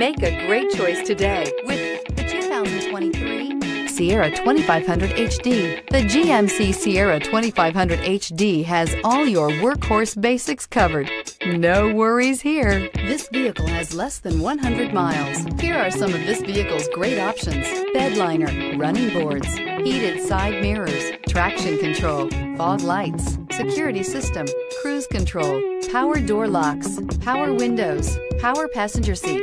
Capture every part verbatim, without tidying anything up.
Make a great choice today with the two thousand twenty-three Sierra twenty-five hundred H D. The G M C Sierra twenty-five hundred H D has all your workhorse basics covered. No worries here. This vehicle has less than one hundred miles. Here are some of this vehicle's great options: bed liner, running boards, heated side mirrors, traction control, fog lights, security system, cruise control, power door locks, power windows, power passenger seat.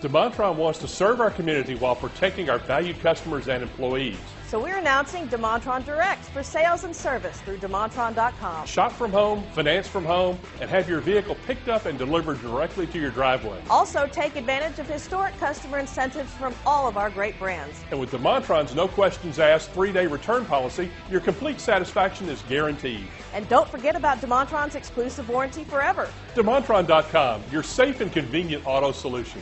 DeMontrond wants to serve our community while protecting our valued customers and employees. So we're announcing DeMontrond Direct for sales and service through DeMontrond dot com. Shop from home, finance from home, and have your vehicle picked up and delivered directly to your driveway. Also, take advantage of historic customer incentives from all of our great brands. And with DeMontrond's no questions asked three-day return policy, your complete satisfaction is guaranteed. And don't forget about DeMontrond's exclusive warranty forever. DeMontrond dot com, your safe and convenient auto solution.